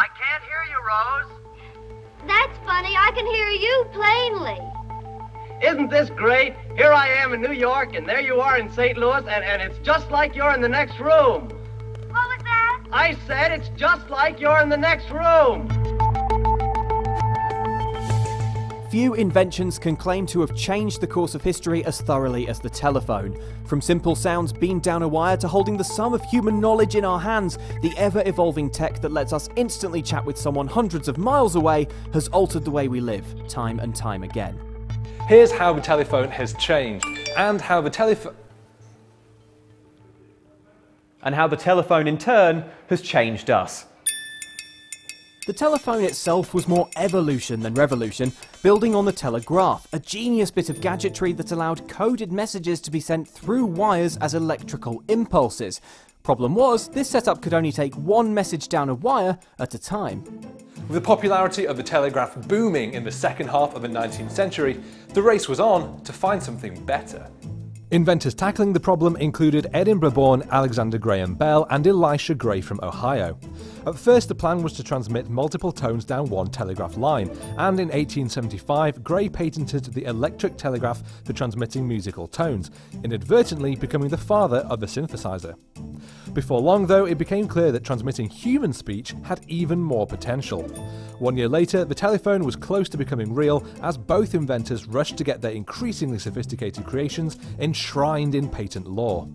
I can't hear you, Rose. That's funny. I can hear you plainly. Isn't this great? Here I am in New York, and there you are in St. Louis, and it's just like you're in the next room. What was that? I said it's just like you're in the next room. Few inventions can claim to have changed the course of history as thoroughly as the telephone. From simple sounds beamed down a wire to holding the sum of human knowledge in our hands, the ever-evolving tech that lets us instantly chat with someone hundreds of miles away has altered the way we live, time and time again. Here's how the telephone has changed, and how the telephone... and how the telephone in turn has changed us. The telephone itself was more evolution than revolution, building on the telegraph, a genius bit of gadgetry that allowed coded messages to be sent through wires as electrical impulses. Problem was, this setup could only take one message down a wire at a time. With the popularity of the telegraph booming in the second half of the 19th century, the race was on to find something better. Inventors tackling the problem included Edinburgh-born Alexander Graham Bell and Elisha Gray from Ohio. At first, the plan was to transmit multiple tones down one telegraph line, and in 1875, Gray patented the electric telegraph for transmitting musical tones, inadvertently becoming the father of the synthesizer. Before long, though, it became clear that transmitting human speech had even more potential. 1 year later, the telephone was close to becoming real as both inventors rushed to get their increasingly sophisticated creations enshrined in patent law.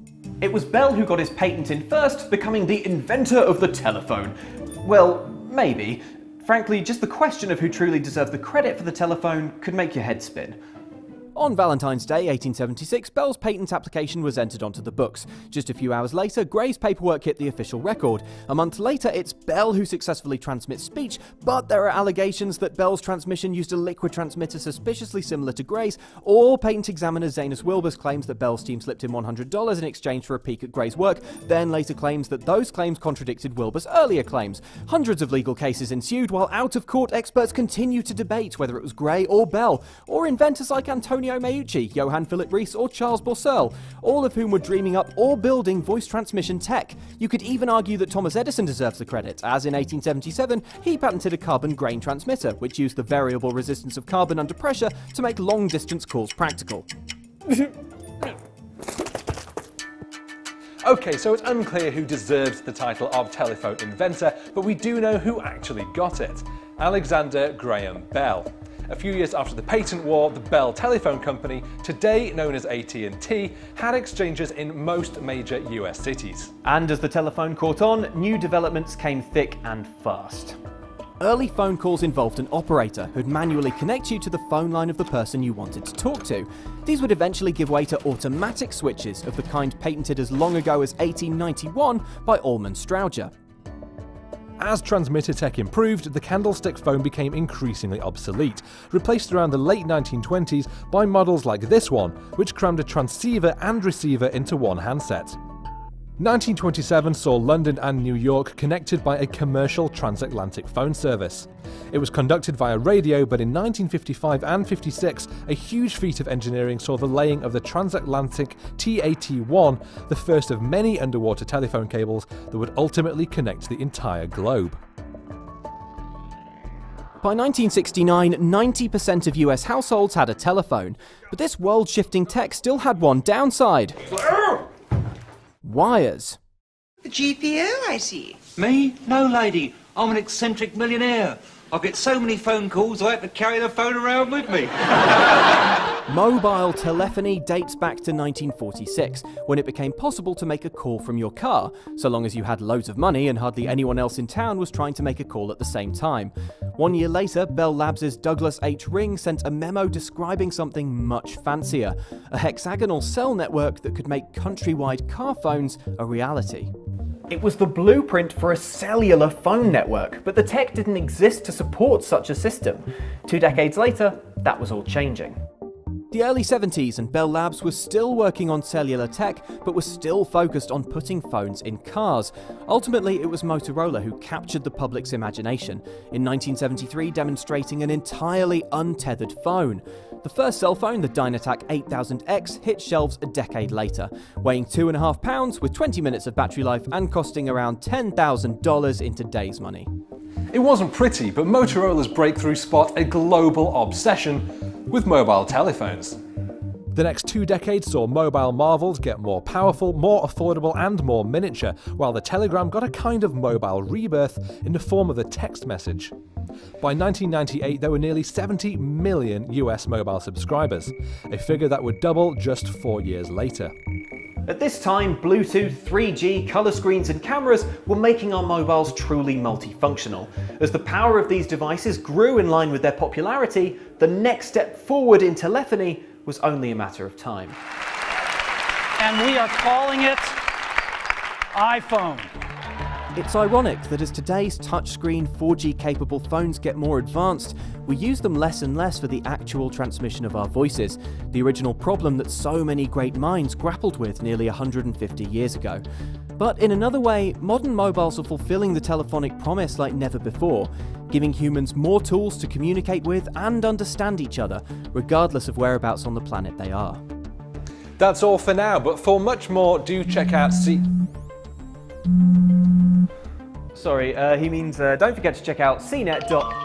It was Bell who got his patent in first, becoming the inventor of the telephone. Well, maybe. Frankly, just the question of who truly deserved the credit for the telephone could make your head spin. On Valentine's Day 1876, Bell's patent application was entered onto the books. Just a few hours later, Gray's paperwork hit the official record. A month later, it's Bell who successfully transmits speech, but there are allegations that Bell's transmission used a liquid transmitter suspiciously similar to Gray's, or patent examiner Zenas Wilbers claims that Bell's team slipped him $100 in exchange for a peek at Gray's work, then later claims that those claims contradicted Wilbers' earlier claims. Hundreds of legal cases ensued, while out-of-court experts continue to debate whether it was Gray or Bell, or inventors like Antonio Meucci, Johann Philipp Reis or Charles Bourseul, all of whom were dreaming up or building voice transmission tech. You could even argue that Thomas Edison deserves the credit, as in 1877 he patented a carbon grain transmitter, which used the variable resistance of carbon under pressure to make long-distance calls practical. Okay, so it's unclear who deserves the title of telephone inventor, but we do know who actually got it. Alexander Graham Bell. A few years after the patent war, the Bell Telephone Company, today known as AT&T, had exchanges in most major US cities. And as the telephone caught on, new developments came thick and fast. Early phone calls involved an operator who'd manually connect you to the phone line of the person you wanted to talk to. These would eventually give way to automatic switches of the kind patented as long ago as 1891 by Almon Strowger. As transmitter tech improved, the candlestick phone became increasingly obsolete, replaced around the late 1920s by models like this one, which crammed a transceiver and receiver into one handset. 1927 saw London and New York connected by a commercial transatlantic phone service. It was conducted via radio, but in 1955 and 56, a huge feat of engineering saw the laying of the transatlantic TAT-1, the first of many underwater telephone cables that would ultimately connect the entire globe. By 1969, 90% of US households had a telephone, but this world-shifting tech still had one downside. Wires. The GPO, I see. Me? No, lady. I'm an eccentric millionaire. I get so many phone calls I have to carry the phone around with me. Mobile telephony dates back to 1946, when it became possible to make a call from your car, so long as you had loads of money and hardly anyone else in town was trying to make a call at the same time. 1 year later, Bell Labs' Douglas H. Ring sent a memo describing something much fancier, a hexagonal cell network that could make countrywide car phones a reality. It was the blueprint for a cellular phone network, but the tech didn't exist to support such a system. 2 decades later, that was all changing. The early 70s and Bell Labs was still working on cellular tech, but was still focused on putting phones in cars. Ultimately, it was Motorola who captured the public's imagination, in 1973 demonstrating an entirely untethered phone. The first cell phone, the DynaTAC 8000X, hit shelves a decade later, weighing 2.5 pounds with 20 minutes of battery life and costing around $10,000 in today's money. It wasn't pretty, but Motorola's breakthrough sparked a global obsession with mobile telephones. The next two decades saw mobile marvels get more powerful, more affordable, and more miniature, while the telegram got a kind of mobile rebirth in the form of the text message. By 1998, there were nearly 70 million US mobile subscribers, a figure that would double just 4 years later. At this time, Bluetooth, 3G, colour screens and cameras were making our mobiles truly multifunctional. As the power of these devices grew in line with their popularity, the next step forward in telephony was only a matter of time. And we are calling it iPhone. It's ironic that as today's touchscreen 4G-capable phones get more advanced, we use them less and less for the actual transmission of our voices, the original problem that so many great minds grappled with nearly 150 years ago. But in another way, modern mobiles are fulfilling the telephonic promise like never before, giving humans more tools to communicate with and understand each other, regardless of whereabouts on the planet they are. That's all for now, but for much more, do check out CNET. Sorry, he means don't forget to check out CNET.